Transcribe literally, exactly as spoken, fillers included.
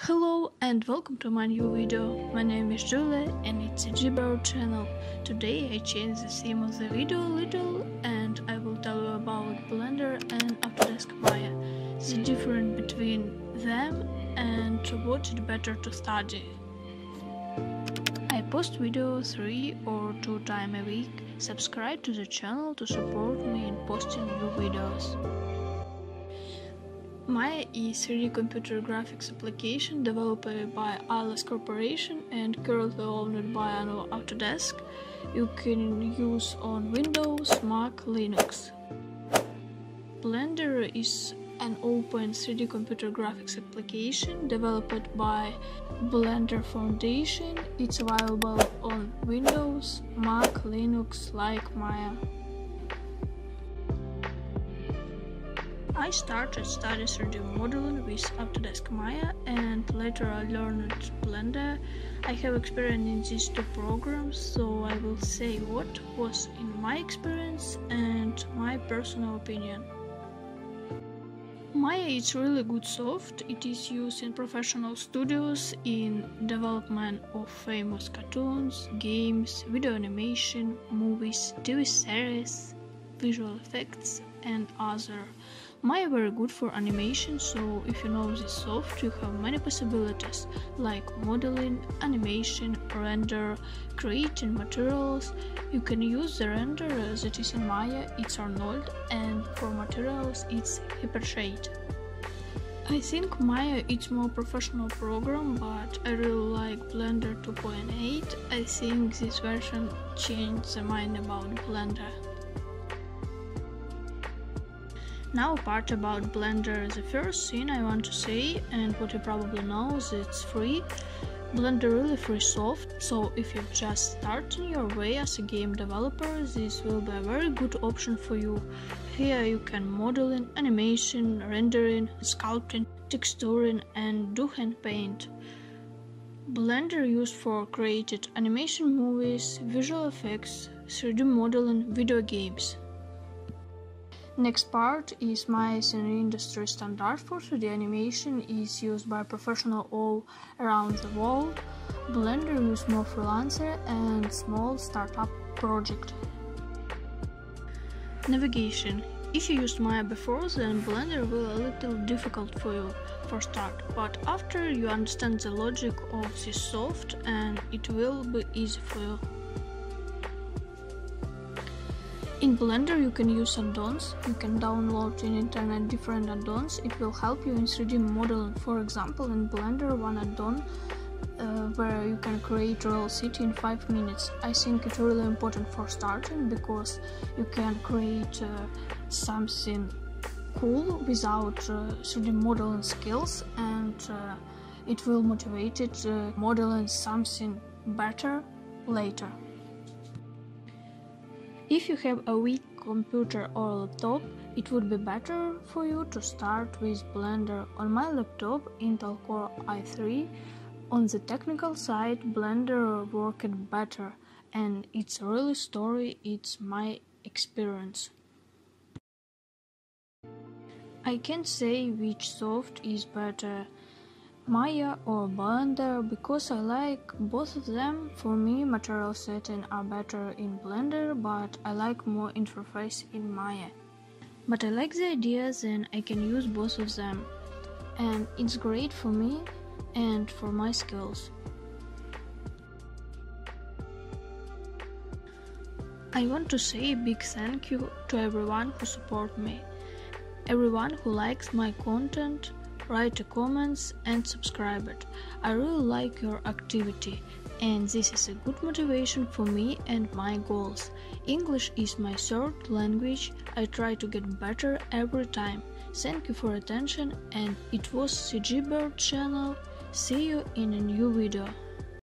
Hello and welcome to my new video. My name is Julia and it's C G Bird channel. Today I changed the theme of the video a little and I will tell you about Blender and Autodesk Maya, the difference between them and what it better to study. I post video three or two times a week. Subscribe to the channel to support me in posting new videos. Maya is a three D computer graphics application developed by Alias Corporation and currently owned by Arnold Autodesk. You can use on Windows, Mac, Linux. Blender is an open three D computer graphics application developed by Blender Foundation. It's available on Windows, Mac, Linux, like Maya. I started studying three D modeling with Autodesk Maya and later I learned Blender. I have experience in these two programs, so I will say what was in my experience and my personal opinion. Maya is really good soft. It is used in professional studios in development of famous cartoons, games, video animation, movies, T V series, visual effects and other. Maya very good for animation, so if you know this soft, you have many possibilities like modeling, animation, render, creating materials. You can use the renderer that is in Maya, it's Arnold, and for materials it's Hypershade. I think Maya is more professional program, but I really like Blender two point eight. I think this version changed the mind about Blender. Now part about Blender, the first thing I want to say, and what you probably know, is it's free. Blender really free soft, so if you're just starting your way as a game developer, this will be a very good option for you. Here you can modeling, animation, rendering, sculpting, texturing and do hand paint. Blender used for created animation movies, visual effects, three D modeling, video games. Next part is Maya's industry standard for three D animation is used by professionals all around the world. Blender uses more freelancer and small startup project. Navigation. If you used Maya before, then Blender will be a little difficult for you for start, but after you understand the logic of this soft and it will be easy for you. In Blender you can use add-ons, you can download in internet different add-ons, it will help you in three D modeling. For example, in Blender one add-on uh, where you can create real city in five minutes. I think it's really important for starting, because you can create uh, something cool without uh, three D modeling skills, and uh, it will motivate it uh, modeling something better later. If you have a weak computer or laptop, it would be better for you to start with Blender. On my laptop, Intel Core i three, on the technical side, Blender worked better, and it's really story, it's my experience. I can't say which soft is better, Maya or Blender, because I like both of them. For me, material setting are better in Blender, but I like more interface in Maya. But I like the ideas and I can use both of them. And it's great for me and for my skills. I want to say a big thank you to everyone who support me, everyone who likes my content, write comments and subscribe it. I really like your activity and this is a good motivation for me and my goals. English is my third language. I try to get better every time. Thank you for attention and it was C G Bird channel. See you in a new video.